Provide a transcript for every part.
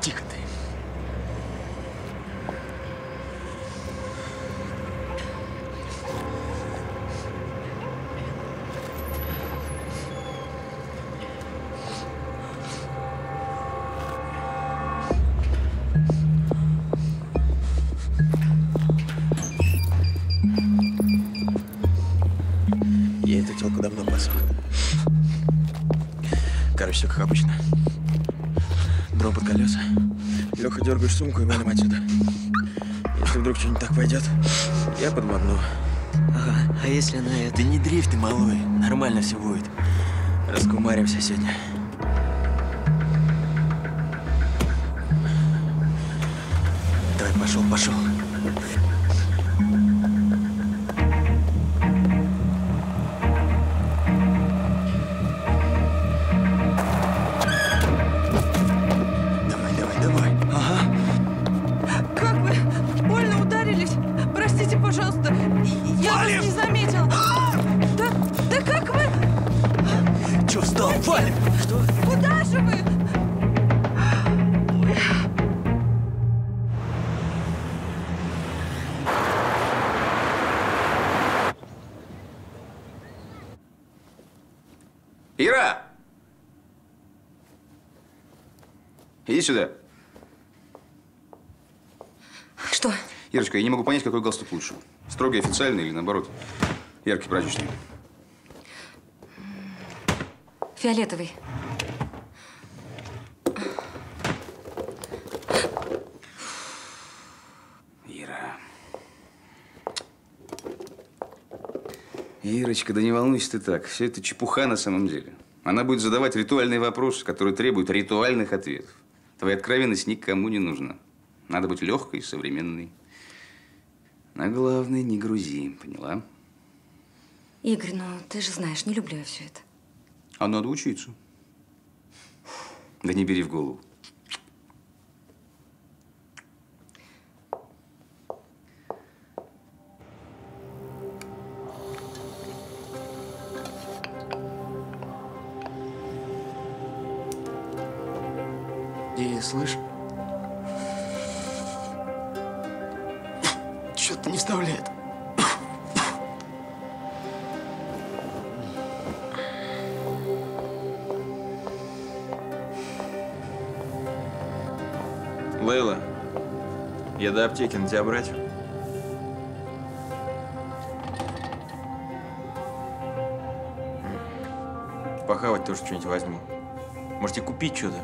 Тихо ты. Все как обычно. Дрон под колеса. Леха, дергаешь сумку и валим отсюда. Если вдруг что-нибудь так пойдет, я подморну. Ага, а если она это… Да не дрейф ты, малой. Нормально все будет. Раскумаримся сегодня. Давай, пошел, пошел. Сюда. Что? Ирочка, я не могу понять, какой галстук лучше. Строгий, официальный или наоборот, яркий, праздничный? Фиолетовый. Ира. Ирочка, да не волнуйся ты так. Все это чепуха на самом деле. Она будет задавать ритуальные вопросы, которые требуют ритуальных ответов. Твоя откровенность никому не нужна. Надо быть легкой и современной. На главное не грузи, поняла? Игорь, ну ты же знаешь, не люблю я все это. А надо учиться. Да не бери в голову. Слышь? Чё-то не вставляет. Лейла, я до аптеки, на тебя брать? Похавать тоже что-нибудь возьму. Можете купить что-то?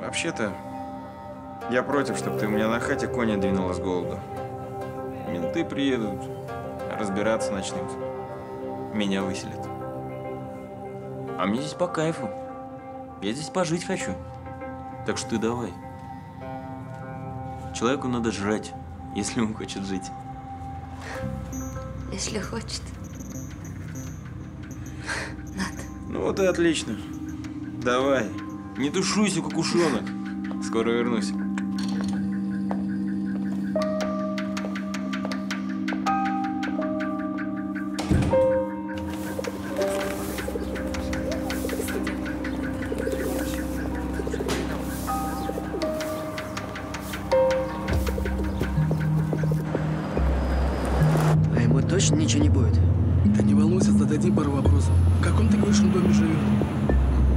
Вообще-то, я против, чтобы ты у меня на хате коня двинула с голоду. Менты приедут, разбираться начнут. Меня выселят. А мне здесь по кайфу. Я здесь пожить хочу. Так что ты давай. Человеку надо жрать, если он хочет жить. Если хочет. Надо. Ну вот и отлично. Давай. Не тушуйся, как ушонок. Скоро вернусь. А ему точно ничего не будет? Да не волнуйся, зададим пару вопросов. В каком ты крышном доме живешь?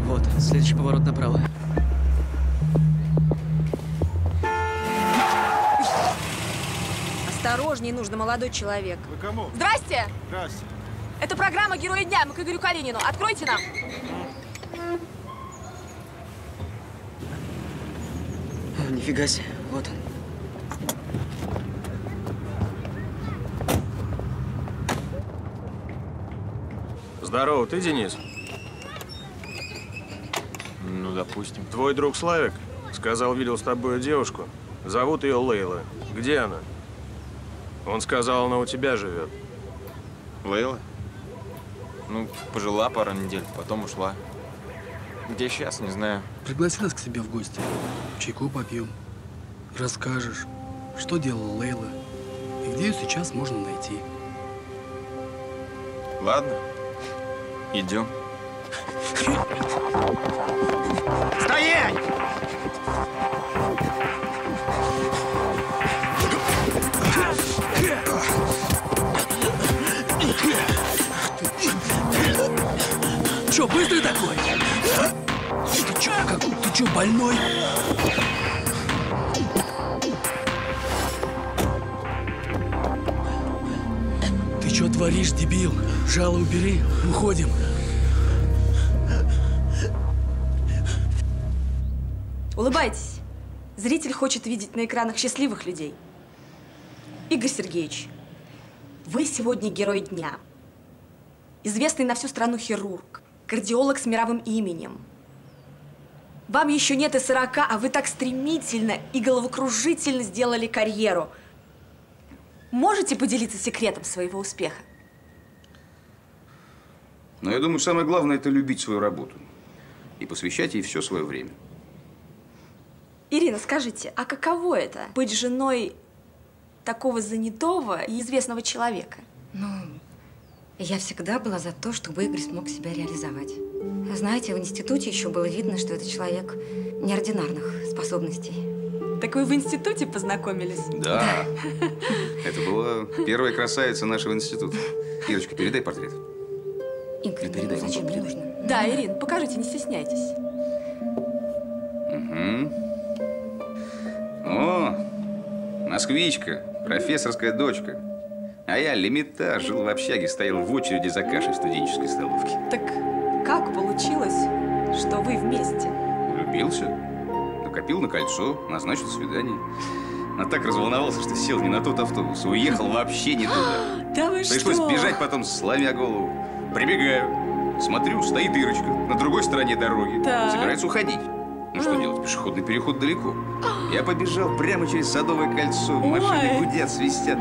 Вот, следующий поворот направо. Осторожнее нужно, молодой человек. Вы кому? Здрасте! Здрасте. Это программа «Герои дня». Мы к Игорю Калинину. Откройте нам. О, нифига себе. Вот он. Здорово, ты Денис? Допустим. Твой друг Славик сказал, видел с тобой девушку. Зовут ее Лейла. Где она? Он сказал, она у тебя живет. Лейла? Ну, пожила пару недель, потом ушла. Где сейчас, не знаю. Пригласи нас к себе в гости. Чайку попьем. Расскажешь, что делала Лейла и Надеюсь, сейчас можно найти. Ладно, идем. Стоять! Че, быстрый такой? Ты че, больной? Ты че творишь, дебил? Жало убери, уходим. Улыбайтесь. Зритель хочет видеть на экранах счастливых людей. Игорь Сергеевич, вы сегодня герой дня. Известный на всю страну хирург, кардиолог с мировым именем. Вам еще нет и 40, а вы так стремительно и головокружительно сделали карьеру. Можете поделиться секретом своего успеха? Но я думаю, самое главное – это любить свою работу и посвящать ей все свое время. Ирина, скажите, а каково это – быть женой такого занятого и известного человека? Ну, я всегда была за то, чтобы Игорь смог себя реализовать. Знаете, в институте еще было видно, что это человек неординарных способностей. Так вы в институте познакомились? Да. Это была первая красавица нашего института. Ирочка, передай портрет. Игорь, передай. Зачем нужно? Да, Ирина, покажите, не стесняйтесь. Угу. О, москвичка, профессорская дочка. А я лимита, жил в общаге, стоял в очереди за кашей в студенческой столовке. Так как получилось, что вы вместе? Влюбился, накопил на кольцо, назначил свидание. А так разволновался, что сел не на тот автобус, уехал вообще не туда. Да вы что? Пришлось бежать потом, сломя голову. Прибегаю, смотрю, стоит Ирочка на другой стороне дороги, собирается уходить. Ну что делать, пешеходный переход далеко. Я побежал прямо через Садовое кольцо, машины гудят, свистят.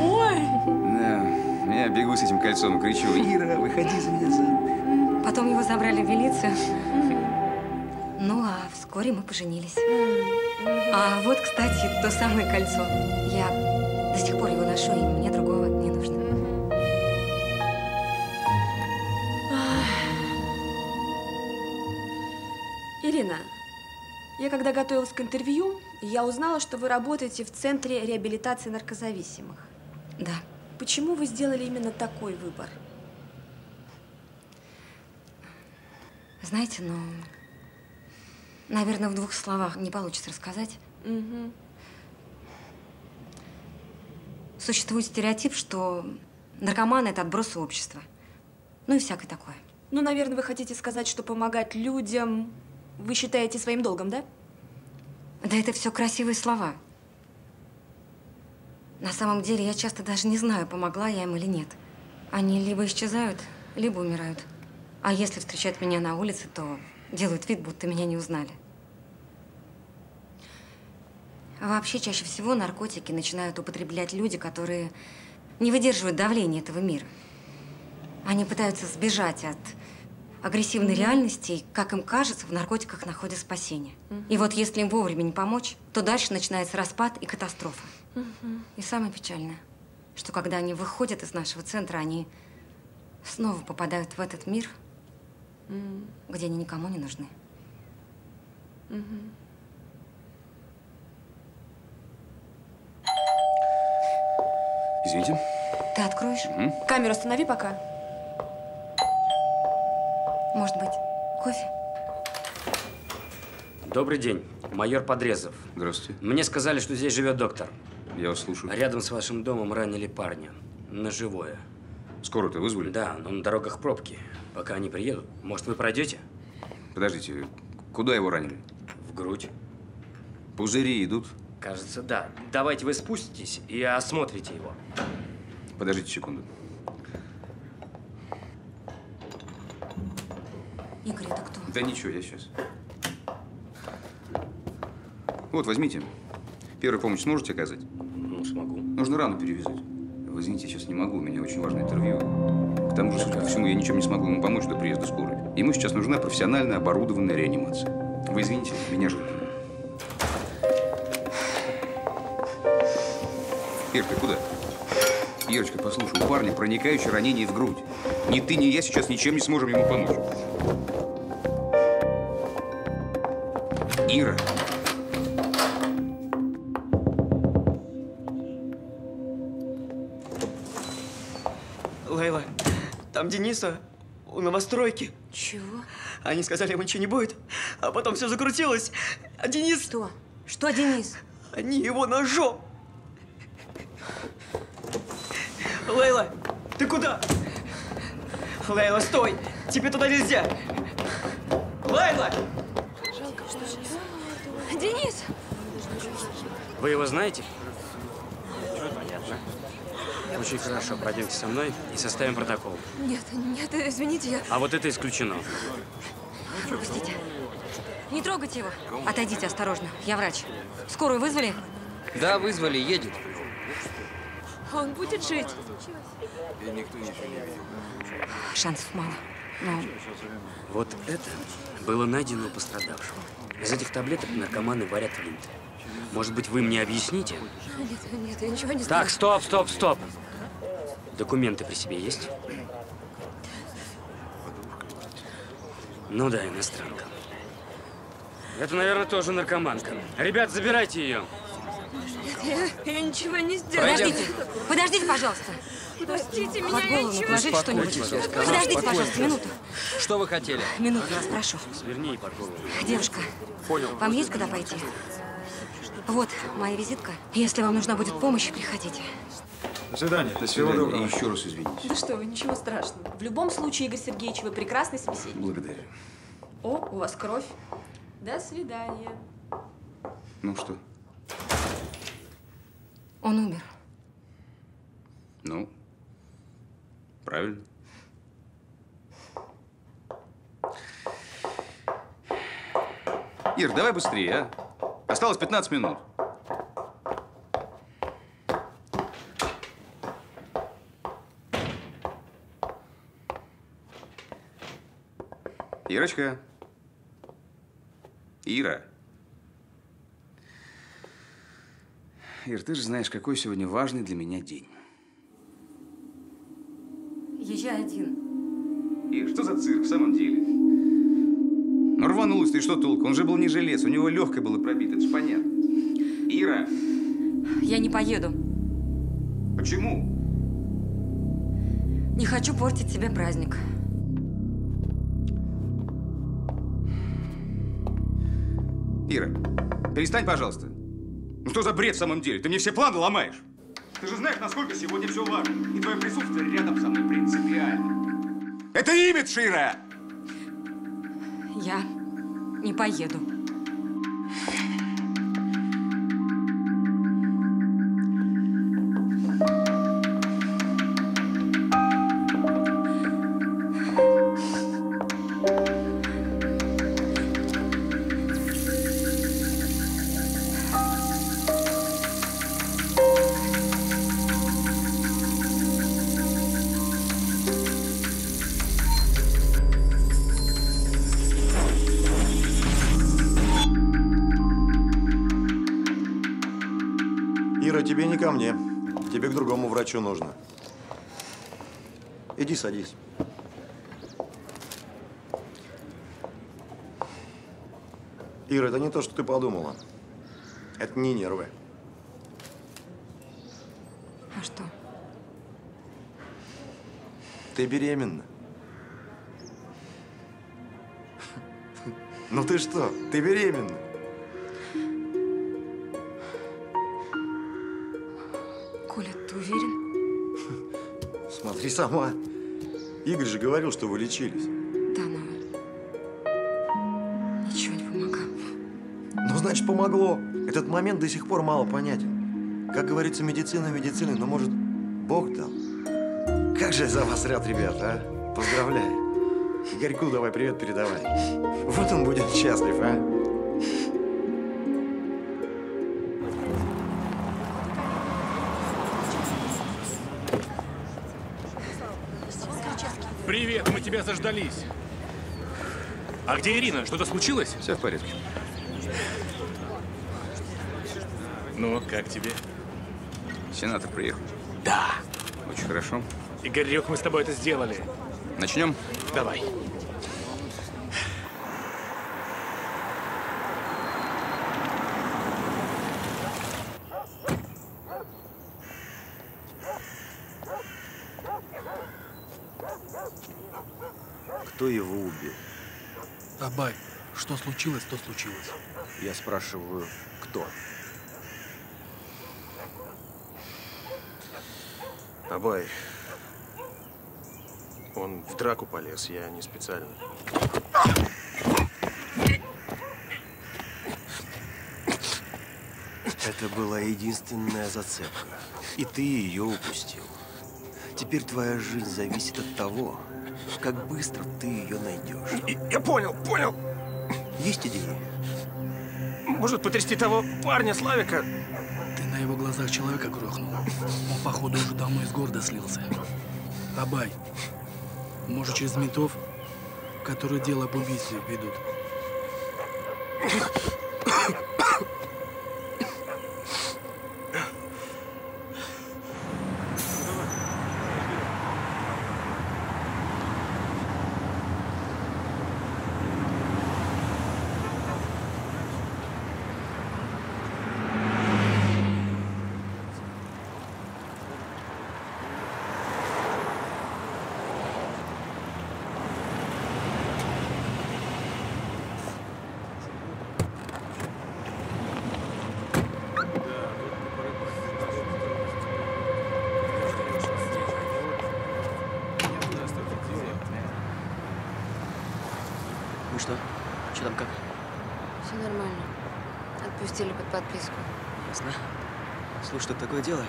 Ой! Да, я бегу с этим кольцом и кричу: Ира, выходи за меня замуж. Потом его забрали в милицию. Ну, а вскоре мы поженились. А вот, кстати, то самое кольцо. Я до сих пор его ношу, и мне другого не нужно. Ирина, я когда готовилась к интервью, я узнала, что вы работаете в Центре реабилитации наркозависимых. Да. Почему вы сделали именно такой выбор? Знаете, ну, наверное, в двух словах не получится рассказать. Угу. Существует стереотип, что наркоманы – это отбросы общества. Ну и всякое такое. Ну, наверное, вы хотите сказать, что помогать людям вы считаете своим долгом, да? Да это все красивые слова. На самом деле, я часто даже не знаю, помогла я им или нет. Они либо исчезают, либо умирают. А если встречают меня на улице, то делают вид, будто меня не узнали. Вообще, чаще всего наркотики начинают употреблять люди, которые не выдерживают давления этого мира. Они пытаются сбежать от агрессивной реальности, и, как им кажется, в наркотиках находят спасение. И вот если им вовремя не помочь, то дальше начинается распад и катастрофа. И самое печальное, что когда они выходят из нашего центра, они снова попадают в этот мир, где они никому не нужны. Извините. Ты откроешь? Камеру останови пока. Может быть, кофе? Добрый день, майор Подрезов. Здравствуйте. Мне сказали, что здесь живет доктор. Я вас слушаю. Рядом с вашим домом ранили парня. На живое. Скорую-то вызвали? Да, но на дорогах пробки. Пока они приедут. Может, вы пройдете? Подождите, куда его ранили? В грудь. Пузыри идут? Кажется, да. Давайте вы спуститесь и осмотрите его. Подождите секунду. Игорь, это кто? Да ничего, я сейчас. Вот, возьмите. Первую помощь сможете оказать? Ну, смогу. Нужно рану перевязать. Вы извините, я сейчас не могу, у меня очень важное интервью. К тому же, судя по всему, я ничем не смогу ему помочь до приезда скорой. Ему сейчас нужна профессионально оборудованная реанимация. Вы извините, меня ждут. Ир, ты куда? Ирочка, послушай, у парня проникающее ранение в грудь. Ни ты, ни я сейчас ничем не сможем ему помочь. Ира. Лейла, там Дениса у новостройки. Чего? Они сказали, ему ничего не будет, а потом все закрутилось. А Денис… Что? Что Денис? Они его ножом. Лейла, ты куда? Лейла, стой! Тебе туда нельзя! Лейла! Жалко, что же. Денис! Вы его знаете? Понятно. Очень хорошо. Пойдемте со мной и составим протокол. Нет, нет, извините, я… А вот это исключено. Пропустите. Не трогайте его. Отойдите осторожно. Я врач. Скорую вызвали? Да, вызвали. Едет. Он будет жить. Шансов мало. Но… Вот это было найдено у пострадавшего. Из этих таблеток наркоманы варят винт. Может быть, вы мне объясните? Нет, нет, я ничего не знаю. Так, стоп, стоп, стоп. Документы при себе есть? Ну да, иностранка. Это, наверное, тоже наркоманка. Ребят, забирайте ее. Нет, я ничего не сделала. Подождите, подождите, пожалуйста. Подождите меня, я ничего… Положите что-нибудь. Подождите, пожалуйста, минуту. Что вы хотели? Минуту, я вас прошу. Сверни под голову. Девушка, понял. Вам есть куда пойти? Вот моя визитка. Если вам нужна будет помощь, приходите. До свидания. До свидания. И еще раз извините. Да что вы, ничего страшного. В любом случае, Игорь Сергеевич, вы прекрасный собеседник. Благодарю. О, у вас кровь. До свидания. Ну что? Он умер. Ну, правильно. Ир, давай быстрее, а? Осталось 15 минут. Ирочка. Ира. Ир, ты же знаешь, какой сегодня важный для меня день. Езжай один. Ир, что за цирк в самом деле? Ну, рванулась, ты что толку? Он же был не жилец, у него легкое было пробито, это же понятно. Ира! Я не поеду. Почему? Не хочу портить себе праздник. Ира, перестань, пожалуйста. Ну что за бред в самом деле? Ты мне все планы ломаешь. Ты же знаешь, насколько сегодня все важно. И твое присутствие рядом со мной принципиально. Это имидж, Ира! Я не поеду. Ко мне. Тебе к другому врачу нужно. Иди, садись. Ира, это не то, что ты подумала. Это не нервы. А что? Ты беременна. Ну ты что? Ты беременна. Смотри сама. Игорь же говорил, что вы лечились. Да, но ничего не помогало. Ну, значит, помогло. Этот момент до сих пор мало понятен. Как говорится, медицина медицины, но, может, Бог дал. Как же я за вас рад, ребята, а? Поздравляю. Игорьку давай привет передавай. Вот он будет счастлив, а? Привет, мы тебя заждались. А где Ирина? Что-то случилось? Все в порядке. Ну, как тебе? Сенатор приехал. Да. Очень хорошо. Игорек, мы с тобой это сделали. Начнем? Давай. Кто его убил? Абай, что случилось, то случилось. Я спрашиваю, кто? Абай, он в драку полез, я не специально. Это была единственная зацепка, и ты ее упустил. Теперь твоя жизнь зависит от того, как быстро ты ее найдешь. Я понял. Есть идеи? Может потрясти того парня Славика? Ты на его глазах человека грохнул. Он, походу, уже давно из города слился. Абай, может, через ментов, которые дело об убийстве ведут. Подписку. Ясно. Слушай, тут такое дело.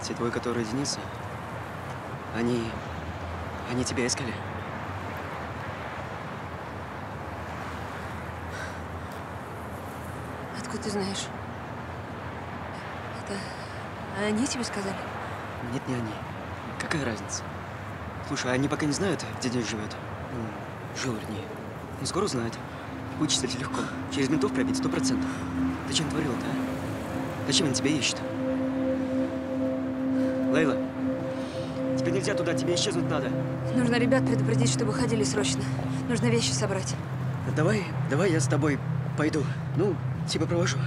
Те твои, которые Дениса, они тебя искали. Откуда ты знаешь? Это они тебе сказали? Нет, не они. Какая разница? Слушай, они пока не знают, где Денис живет. Ну, жил, вернее. Но скоро узнают. Вычислить легко. Через ментов пробить 100%. Ты чем творила-то, а? Зачем они тебя ищут? Лейла, теперь нельзя туда, тебе исчезнуть надо. Нужно ребят предупредить, чтобы ходили срочно. Нужно вещи собрать. Давай я с тобой пойду. Ну, типа провожу.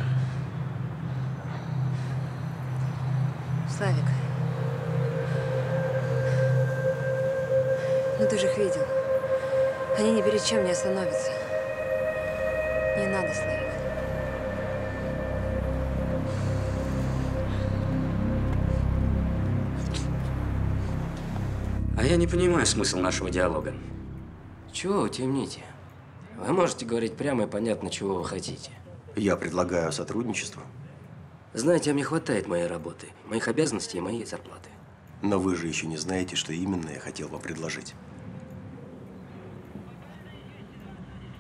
Славик. Ну ты же их видел. Они ни перед чем не остановятся. Не надо, Славик. А я не понимаю смысл нашего диалога. Чего вы темните? Вы можете говорить прямо и понятно, чего вы хотите. Я предлагаю сотрудничество. Знаете, мне хватает моей работы, моих обязанностей и моей зарплаты. Но вы же еще не знаете, что именно я хотел вам предложить.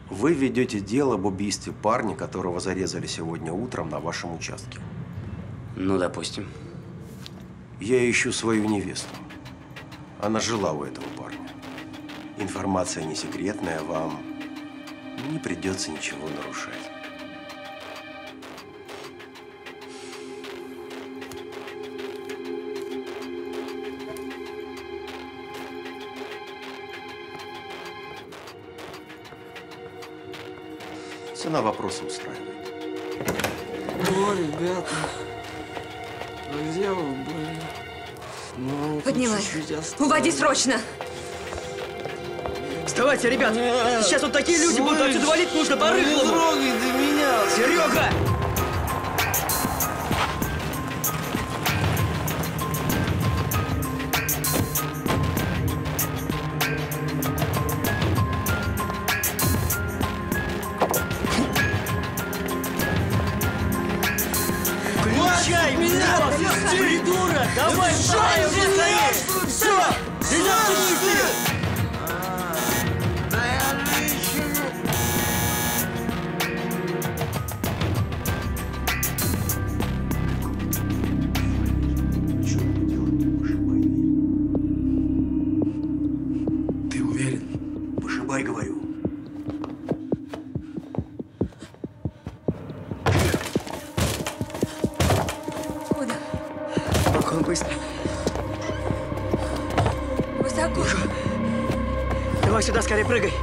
Вы ведете дело об убийстве парня, которого зарезали сегодня утром на вашем участке. Ну, допустим. Я ищу свою невесту. Она жила у этого парня. Информация не секретная, вам не придется ничего нарушать. Цена вопроса устраивает. О, ребята, а где вы были? Ну, поднимай, уводи срочно! Вставайте, ребят! Нет. Сейчас вот такие люди будут отсюда валить, нужно порыхлому! Не трогай ты меня! Серега! Быстро. я кожу. Давай сюда, скорее прыгай.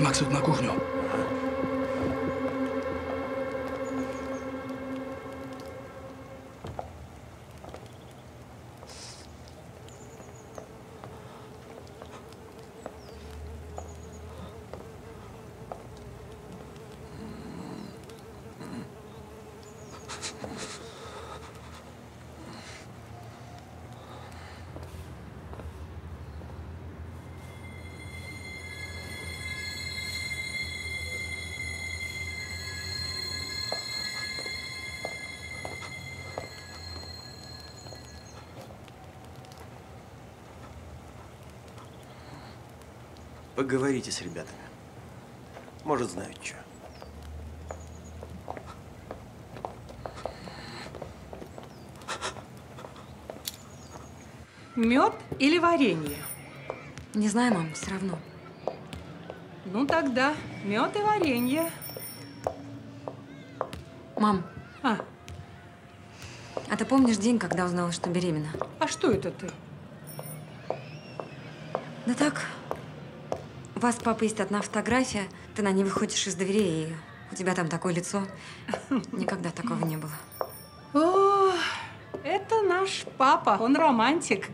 Макс тут на кухню. Поговорите с ребятами. Может, знают, что. Мед или варенье? Не знаю, мам, все равно. Ну тогда мед и варенье. Мам, а ты помнишь день, когда узнала, что беременна? А что это ты? Да так. У вас, папа, есть одна фотография, ты на ней выходишь из дверей, и у тебя там такое лицо. Никогда такого не было. О, это наш папа, он романтик.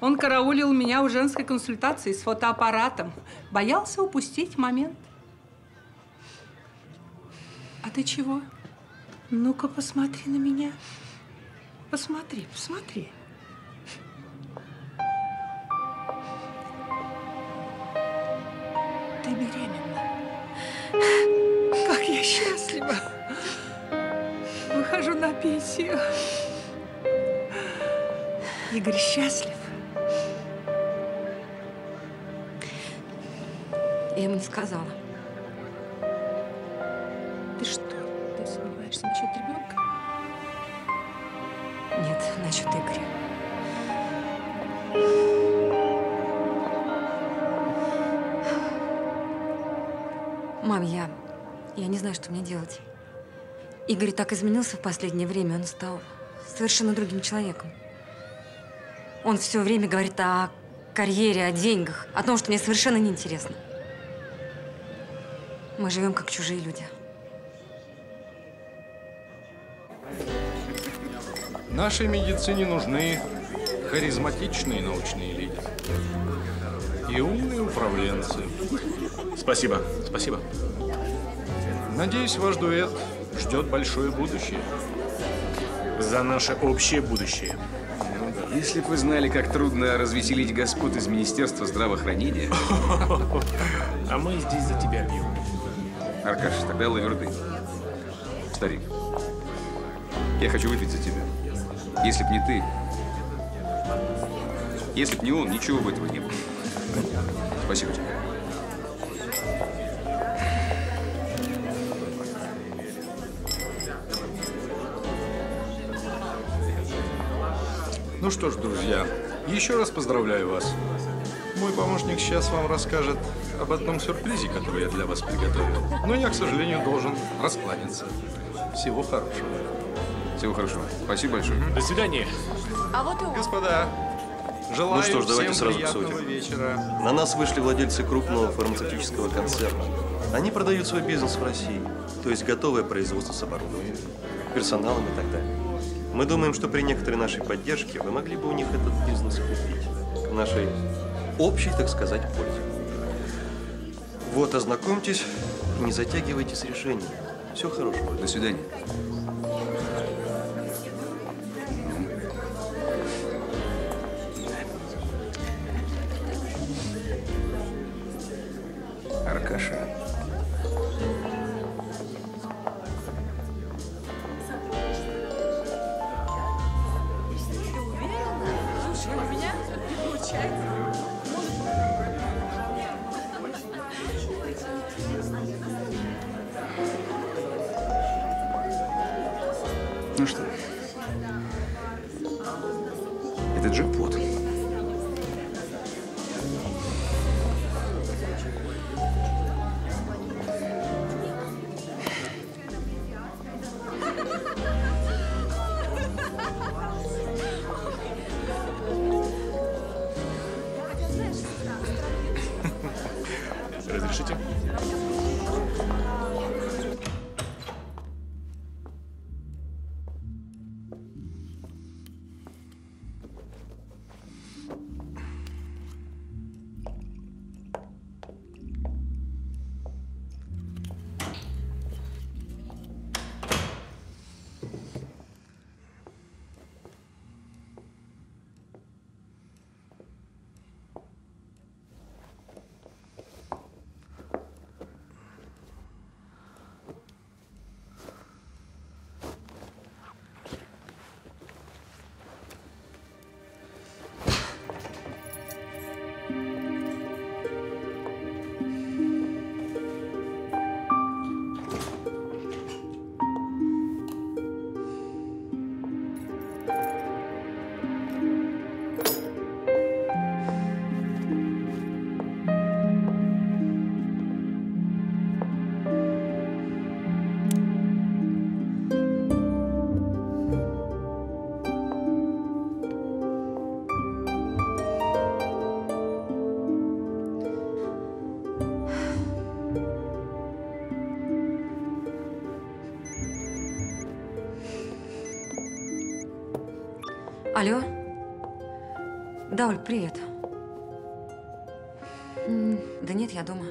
Он караулил меня у женской консультации с фотоаппаратом. Боялся упустить момент. А ты чего? Ну-ка, посмотри на меня. Посмотри, посмотри. Счастлива. Выхожу на пенсию. Игорь счастлив. Я ему не сказала. Ты что, ты сомневаешься насчет ребенка? Нет, насчет Игоря. Мам, я не знаю, что мне делать. Игорь так изменился в последнее время, он стал совершенно другим человеком. Он все время говорит о карьере, о деньгах, о том, что мне совершенно неинтересно. Мы живем как чужие люди. Нашей медицине нужны харизматичные научные лидеры и умные управленцы. Спасибо, спасибо. Надеюсь, ваш дуэт ждет большое будущее. За наше общее будущее. Ну, да. Если бы вы знали, как трудно развеселить господ из Министерства здравоохранения. А мы здесь за тебя бьем. Аркаша, тогда лаверды. Старик, я хочу выпить за тебя. Если б не ты, если б не он, ничего бы этого не было. Спасибо тебе. Ну что ж, друзья, еще раз поздравляю вас. Мой помощник сейчас вам расскажет об одном сюрпризе, который я для вас приготовил. Но я, к сожалению, должен раскланяться. Всего хорошего. Всего хорошего. Спасибо большое. До свидания. А вот и он. Господа, желаю всем приятного вечера. На нас вышли владельцы крупного фармацевтического концерна. Они продают свой бизнес в России, то есть готовое производство с оборудованием, персоналом и так далее. Мы думаем, что при некоторой нашей поддержке вы могли бы у них этот бизнес купить. К нашей общей, так сказать, пользе. Вот, ознакомьтесь, не затягивайте с решением. Всего хорошего. До свидания. Аркаша. Алло? Да, Оль, привет. Да нет, я дома.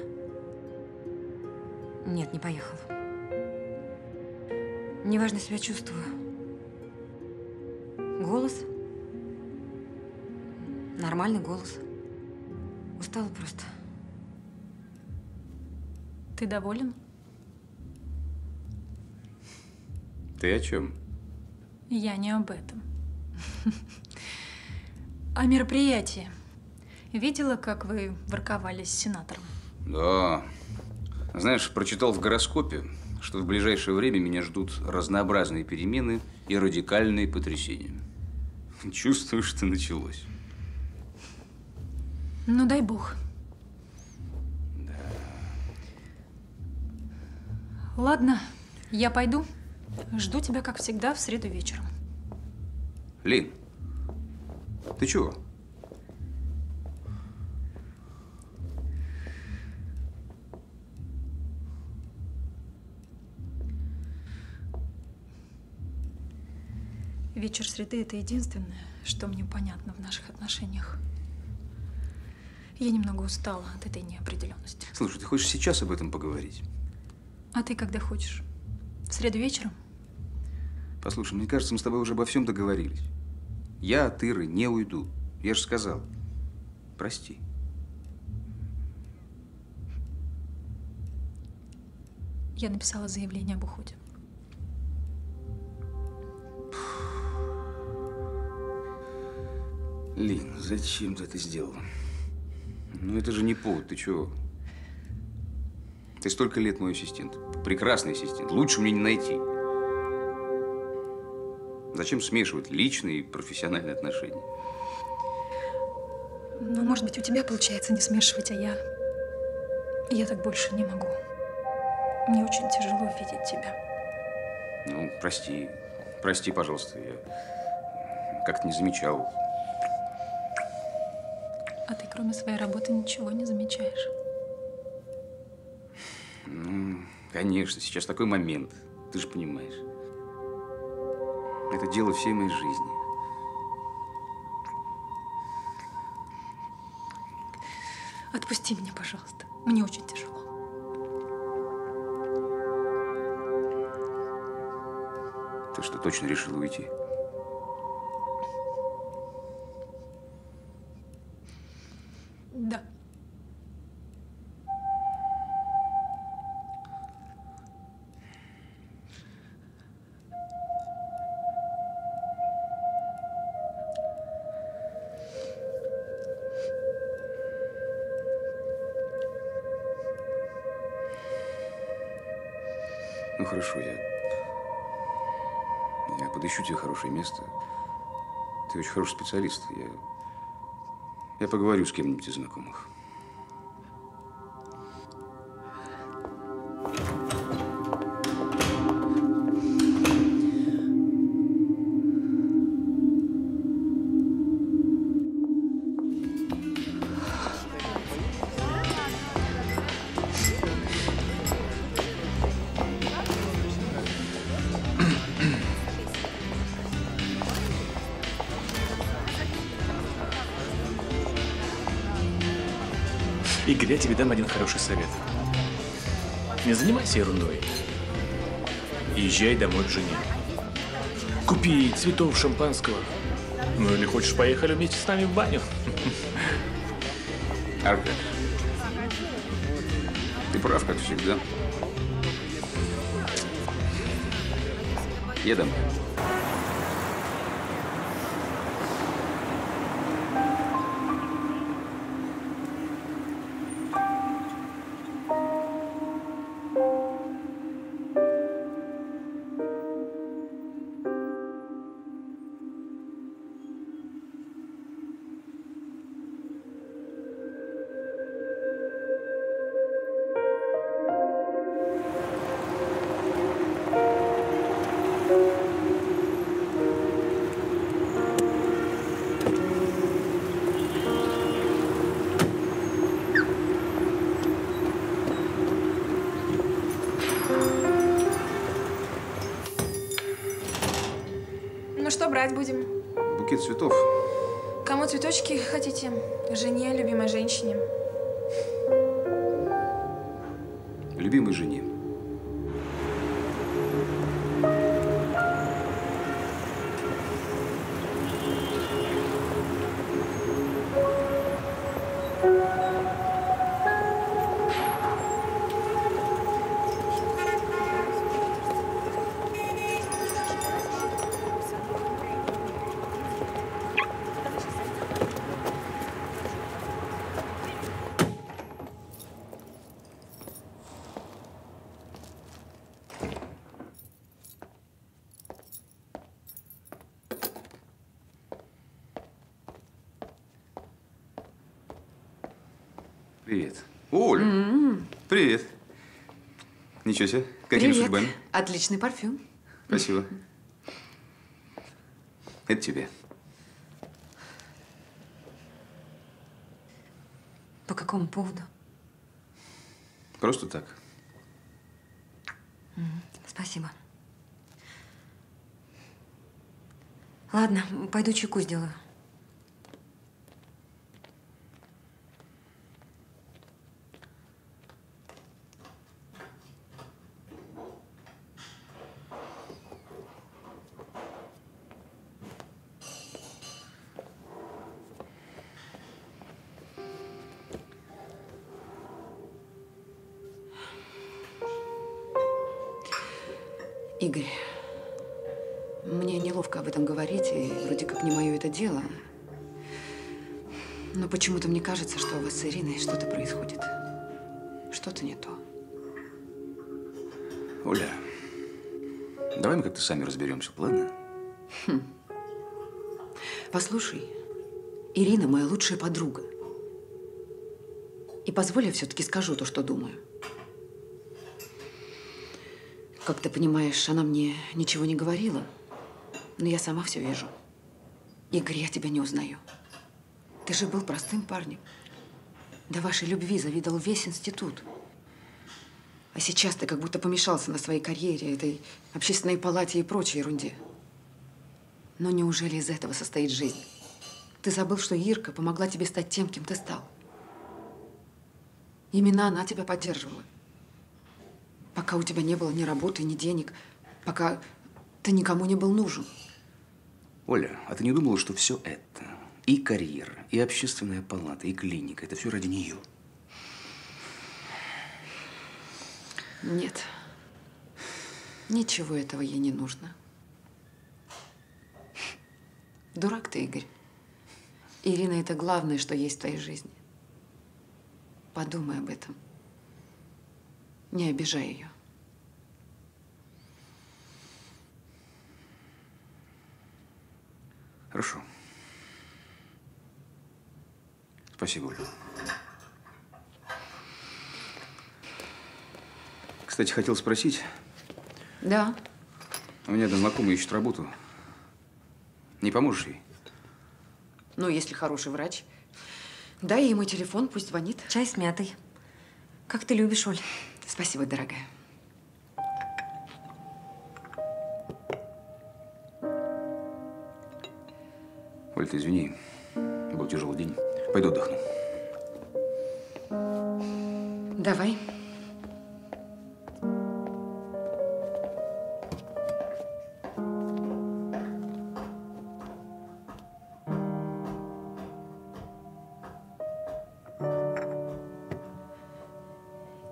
Нет, не поехала. Неважно себя чувствую. Голос? Нормальный голос. Устала просто. Ты доволен? Ты о чем? Я не об этом. О мероприятии. Видела, как вы ворковались с сенатором? Да. Знаешь, прочитал в гороскопе, что в ближайшее время меня ждут разнообразные перемены и радикальные потрясения. Чувствую, что началось. Ну, дай бог. Да. Ладно, я пойду. Жду тебя, как всегда, в среду вечером. Лин, ты чего? Вечер среды – это единственное, что мне понятно в наших отношениях. Я немного устала от этой неопределенности. Слушай, ты хочешь сейчас об этом поговорить? А ты когда хочешь? В среду вечером? Послушай, мне кажется, мы с тобой уже обо всем договорились. Я от Иры не уйду. Я же сказал. Прости. Я написала заявление об уходе. Лин, зачем ты это сделала? Ну, это же не повод, ты чего? Ты столько лет мой ассистент. Прекрасный ассистент. Лучше мне не найти. Зачем смешивать личные и профессиональные отношения? Ну, может быть, у тебя получается не смешивать, а я… Я так больше не могу. Мне очень тяжело видеть тебя. Ну, прости. Прости, пожалуйста. Я как-то не замечал. А ты, кроме своей работы, ничего не замечаешь? Ну, конечно, сейчас такой момент, ты же понимаешь. Это дело всей моей жизни. Отпусти меня, пожалуйста. Мне очень тяжело. Ты что, точно решила уйти? Да. Ну хорошо, я подыщу тебе хорошее место. Ты очень хороший специалист. Я поговорю с кем-нибудь из знакомых. Игорь, я тебе дам один хороший совет. Не занимайся ерундой. Езжай домой к жене. Купи цветов, шампанского. Ну или хочешь, поехали вместе с нами в баню. Аркаш, ты прав, как всегда. Я домой. букет цветов. Кому цветочки хотите? Жене, любимой женщине. Любимой жене. Привет. Оль, привет. Ничего себе, какими судьбами? Отличный парфюм. Спасибо. Это тебе. По какому поводу? Просто так. Спасибо. Ладно, пойду чайку сделаю. Игорь, мне неловко об этом говорить, и вроде как не мое это дело, но почему-то мне кажется, что у вас с Ириной что-то происходит, что-то не то. Оля, давай мы как-то сами разберемся, ладно? Послушай, Ирина моя лучшая подруга, и позволь, я все-таки скажу то, что думаю. Как ты понимаешь, она мне ничего не говорила, но я сама все вижу. Игорь, я тебя не узнаю. Ты же был простым парнем. До вашей любви завидовал весь институт. А сейчас ты как будто помешался на своей карьере, этой общественной палате и прочей ерунде. Но неужели из этого состоит жизнь? Ты забыл, что Ирка помогла тебе стать тем, кем ты стал. Именно она тебя поддерживала. Пока у тебя не было ни работы, ни денег, пока ты никому не был нужен. Оля, а ты не думала, что все это, и карьера, и общественная палата, и клиника, это все ради нее? Нет. Ничего этого ей не нужно. Дурак ты, Игорь. Ирина – это главное, что есть в твоей жизни. Подумай об этом. Не обижай ее. Хорошо. Спасибо, Оля. Кстати, хотел спросить. Да. У меня одна знакомая ищет работу. Не поможешь ей? Ну, если хороший врач. Дай ей мой телефон, пусть звонит. Чай с мятой. Как ты любишь, Оль. Спасибо, дорогая. Оль, ты извини, был тяжелый день. Пойду отдохну. Давай.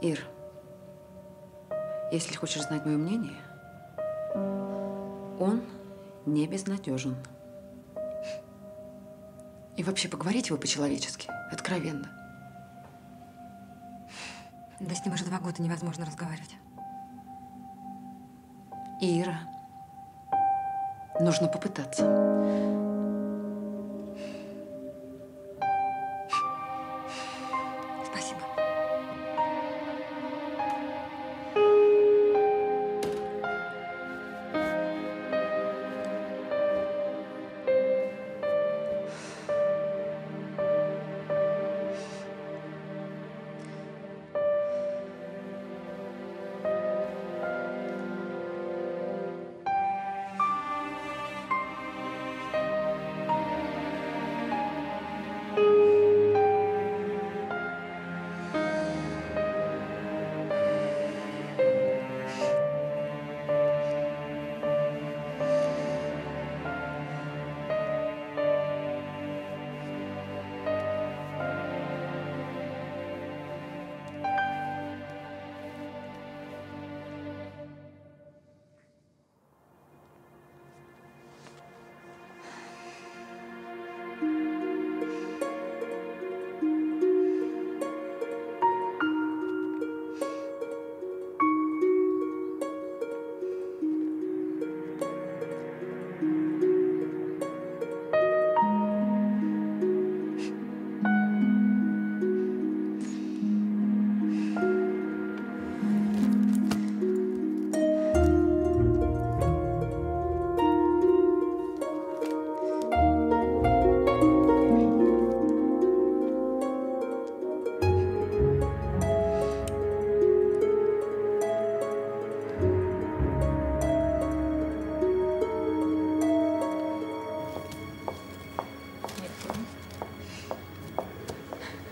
Ир. Если хочешь знать мое мнение, он не безнадежен. И вообще поговорить его по-человечески, откровенно. Да с ним уже 2 года невозможно разговаривать. Ира, нужно попытаться. Спасибо.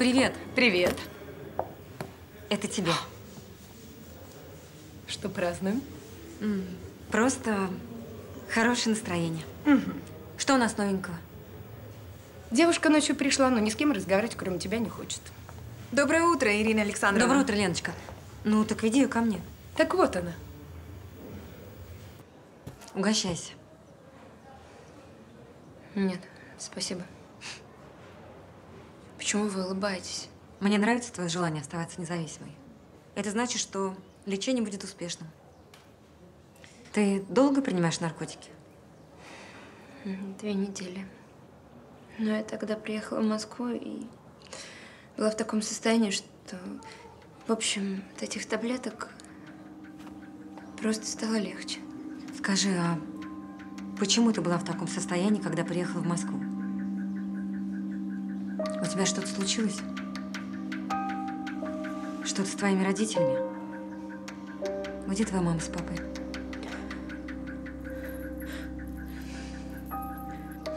привет. Привет. Это тебе. Что празднуем? Просто хорошее настроение. Что у нас новенького? Девушка ночью пришла, но ни с кем разговаривать, кроме тебя, не хочет. Доброе утро, Ирина Александровна. Доброе утро, Леночка. Ну, так веди ее ко мне. Так вот она. Угощайся. Нет, спасибо. Почему вы улыбаетесь? Мне нравится твое желание оставаться независимой. Это значит, что лечение будет успешным. Ты долго принимаешь наркотики? 2 недели. Но я тогда приехала в Москву и была в таком состоянии, что, в общем, от этих таблеток просто стало легче. Скажи, а почему ты была в таком состоянии, когда приехала в Москву? У тебя что-то случилось? Что-то с твоими родителями? Где твоя мама с папой?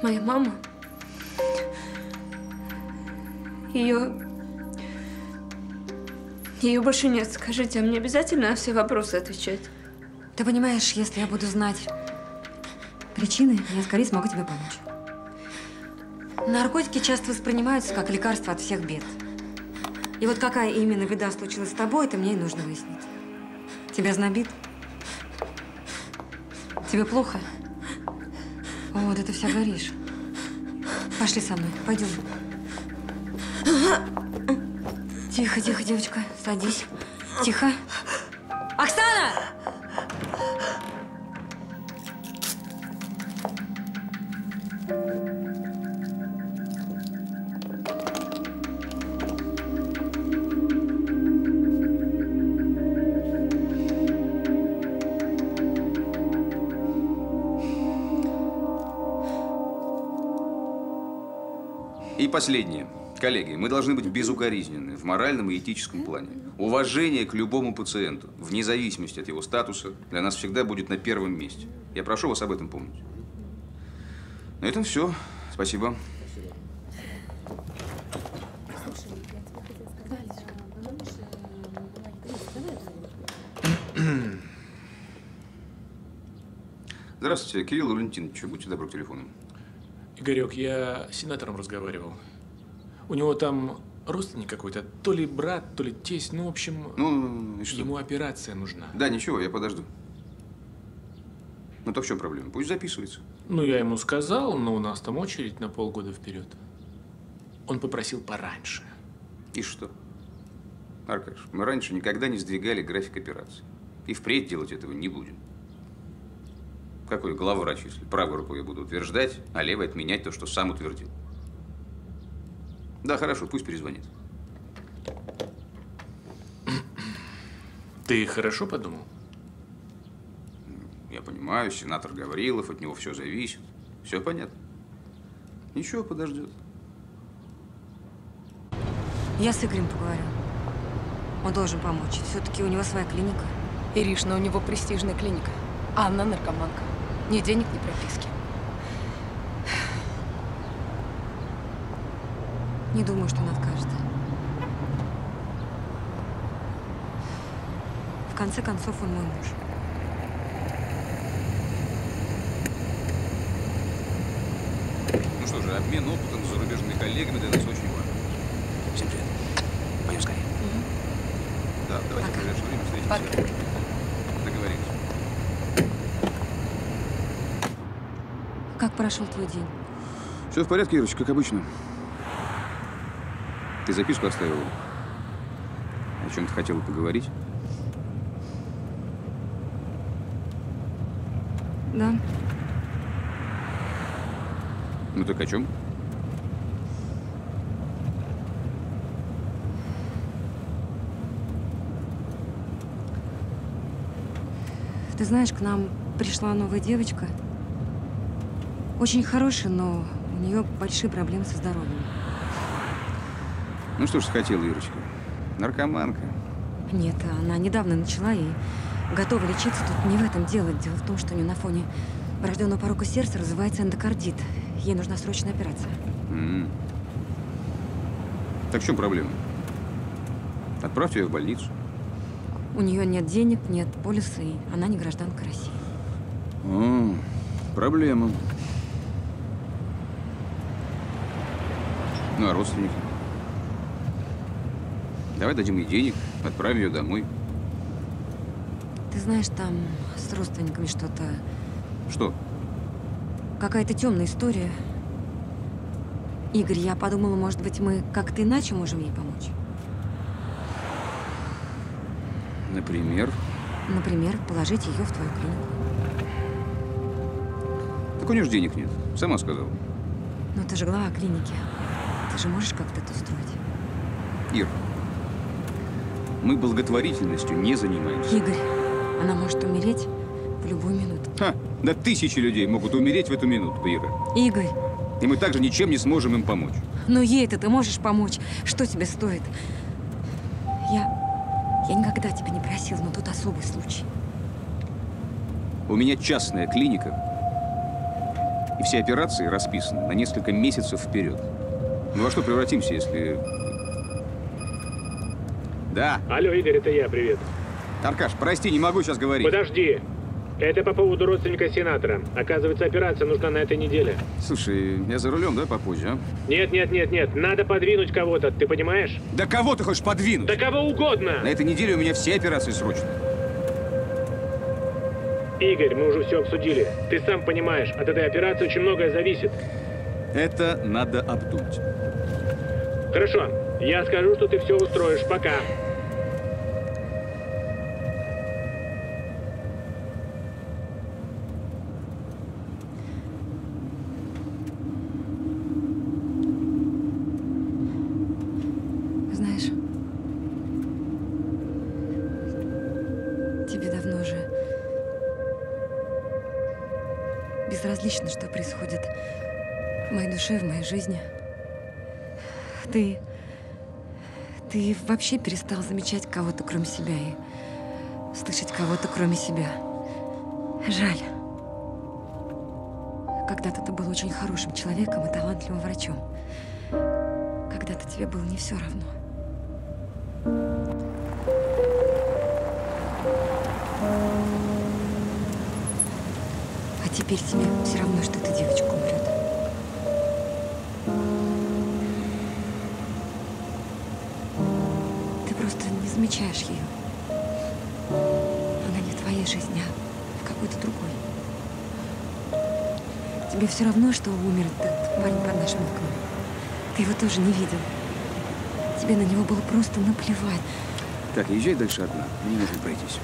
Моя мама? Ее больше нет. Скажите, а мне обязательно на все вопросы отвечать? Ты понимаешь, если я буду знать причины, я скорее смогу тебе помочь. Наркотики часто воспринимаются как лекарство от всех бед. И вот какая именно беда случилась с тобой, это мне и нужно выяснить. Тебя знобит? Тебе плохо? О, да ты вся горишь. Пошли со мной, пойдем. Тихо, тихо, девочка, садись. Тихо. Оксана! И последнее. Коллеги, мы должны быть безукоризненны в моральном и этическом плане. Уважение к любому пациенту, вне зависимости от его статуса, для нас всегда будет на первом месте. Я прошу вас об этом помнить. На этом все. Спасибо. Здравствуйте, Кирилл Валентинович. Будьте добры к телефону. Игорек, я с сенатором разговаривал. У него там родственник какой-то, то ли брат, то ли тесть, ну, в общем, ему операция нужна. Да, ничего, я подожду. Ну, то в чем проблема? Пусть записывается. Ну, я ему сказал, но у нас там очередь на полгода вперед. Он попросил пораньше. И что? Аркаш, мы раньше никогда не сдвигали график операции. И впредь делать этого не будем. Какой главврач, если правой рукой я буду утверждать, а левой отменять то, что сам утвердил? Да, хорошо, пусть перезвонит. Ты хорошо подумал? Я понимаю, сенатор Гаврилов, от него все зависит. Все понятно. Ничего, подождет. Я с Игорем поговорю. Он должен помочь. Все-таки у него своя клиника. Ириш, но у него престижная клиника. А она наркоманка. Ни денег, ни прописки. Не думаю, что он откажет. В конце концов, он мой муж. Ну что же, обмен опытом с зарубежными коллегами для нас очень важен. Всем привет. Пойдем скорее. Да, давайте в ближайшее время встретимся. Договорились. Как прошел твой день? Все в порядке, Ирочка, как обычно. Ты записку оставила? О чем ты хотела поговорить? Да. Ну так о чем? Ты знаешь, к нам пришла новая девочка. Очень хорошая, но у нее большие проблемы со здоровьем. Ну что ж, хотела Ирочка. Наркоманка. Нет, она недавно начала и готова лечиться. Тут не в этом дело. Дело в том, что у нее на фоне врожденного порока сердца развивается эндокардит. Ей нужна срочная операция. Так в чем проблема? Отправьте ее в больницу. У нее нет денег, нет полиса, и она не гражданка России. О, проблема. Ну, а родственники? Давай дадим ей денег, отправим ее домой. Ты знаешь, там с родственниками что-то… Что? Какая-то темная история. Игорь, я подумала, может быть, мы как-то иначе можем ей помочь? Например? Например, положить ее в твою клинику. Так у нее же денег нет, сама сказала. Но ты же глава клиники. Ты же можешь как-то это устроить? Ир, мы благотворительностью не занимаемся. Игорь, она может умереть в любую минуту. Ха, да тысячи людей могут умереть в эту минуту, Ира. Игорь. И мы также ничем не сможем им помочь. Но ей-то ты можешь помочь. Что тебе стоит? Я никогда тебя не просил, но тут особый случай. У меня частная клиника, и все операции расписаны на несколько месяцев вперед. Ну, во что превратимся, если… Да. Алло, Игорь, это я, привет. Аркаш, прости, не могу сейчас говорить. Подожди. Это по поводу родственника сенатора. Оказывается, операция нужна на этой неделе. Слушай, я за рулем, да, попозже, а? Нет. Надо подвинуть кого-то, ты понимаешь? Да кого ты хочешь подвинуть? Да кого угодно! На этой неделе у меня все операции срочно. Игорь, мы уже все обсудили. Ты сам понимаешь, от этой операции очень многое зависит. Это надо обдумать. Хорошо. Я скажу, что ты все устроишь. Пока. Безразлично, что происходит в моей душе, в моей жизни. Ты вообще перестал замечать кого-то, кроме себя, и слышать кого-то, кроме себя. Жаль. Когда-то ты был очень хорошим человеком и талантливым врачом. Когда-то тебе было не все равно. Теперь тебе все равно, что эта девочка умрет. Ты просто не замечаешь ее. Она не в твоей жизни, а в какой-то другой. Тебе все равно, что умер этот парень под нашим окном. Ты его тоже не видел. Тебе на него было просто наплевать. Так, езжай дальше одна. Мне нужно пройтись.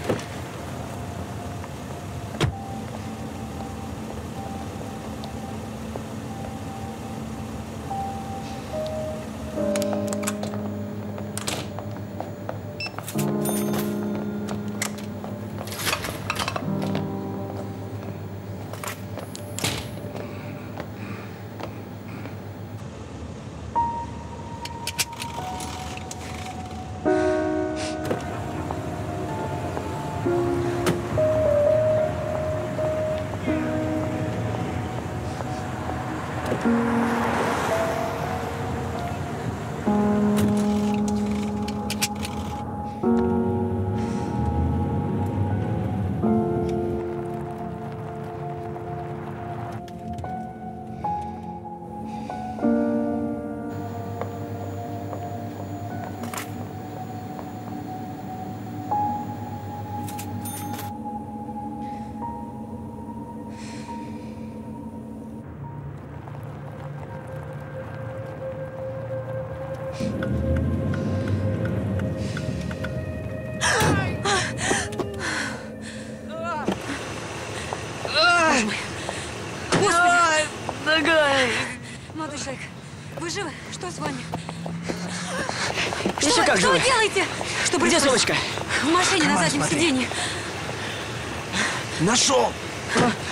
Нашел!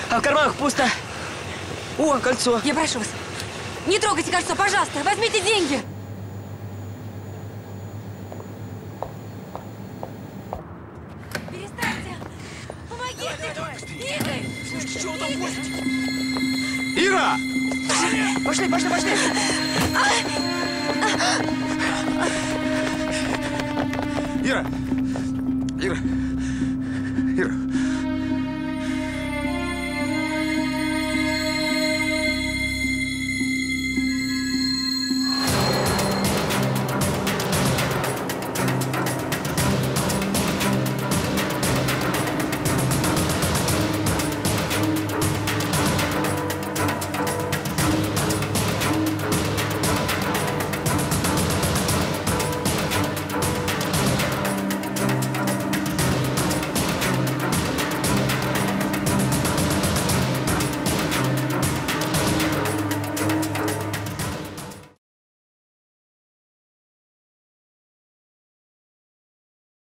А в карманах пусто. О, кольцо. Я прошу вас, не трогайте кольцо, пожалуйста. Возьмите деньги. Перестаньте. Помогите. Давай. Игорь. Слушайте, чего там возите? Ира! Пошли. Пошли. Ира! Ира! Ира!